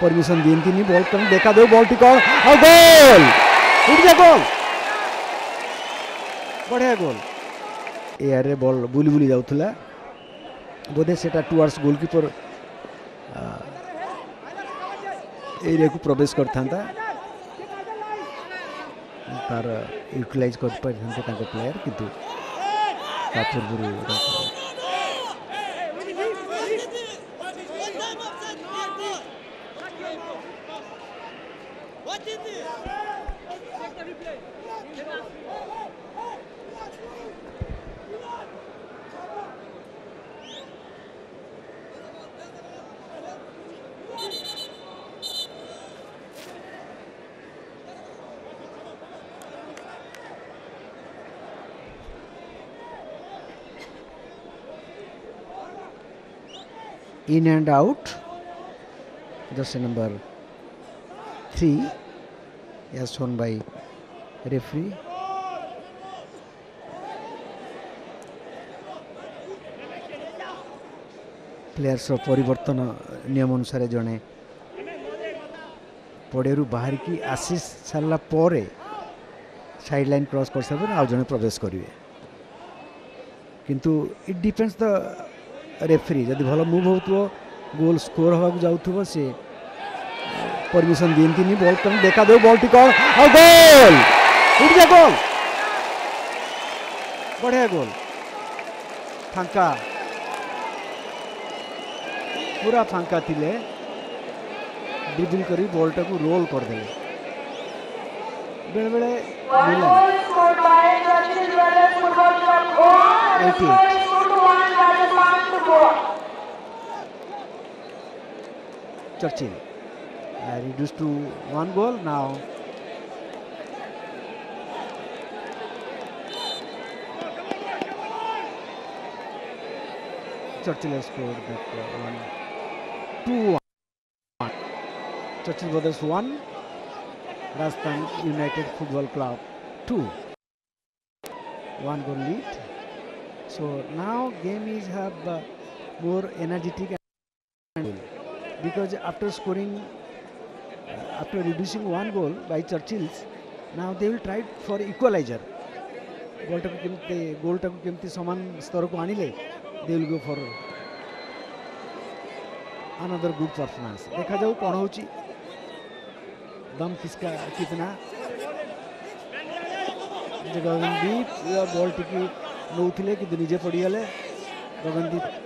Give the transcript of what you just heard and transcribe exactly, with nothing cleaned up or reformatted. Permission दिए ball कर देखा दो बॉल टिक और गोल उठ गया गोल बढ़िया गोल एयर रे बॉल बुली बुली जाउथला बोधे सेटा टुवर्ड्स गोलकीपर एरिया को प्रवेश करथांता तार यूटिलाइज कर पाइथांते ताको प्लेयर किंतु तापुर गुरु in and out just number three as shown by referee players ro paribartan niyam anusare jane poderu bahar ki assist sarla pore sideline cross kar sabe aur jane pravesh karibe kintu it depends the referee जब भल move हो goal score हाँ जाऊ सी permission दिए ball तुम देखा दो ball टिक और गोल उठ गया गोल बढ़िया गोल फांका पूरा फांका थिले ड्रिबल करी बॉल टाक रोल करदे बेले बेले Churchill uh, reduced to one goal now. Churchill has scored that uh, one. Two one. Churchill Brothers one. Rajasthan United Football Club two. One goal lead. So now game is have uh, more energetic and because after scoring uh, after reducing one goal by Churchill's now they will try for equalizer goal ta kemti goal ta kemti saman star ko anile they will go for another good performance dekha jau kon hochi dam kiska kitna Gagandeep ball tiki नौथिले कि निजे पड़गले गगनदीप